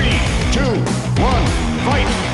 3, 2, 1, fight!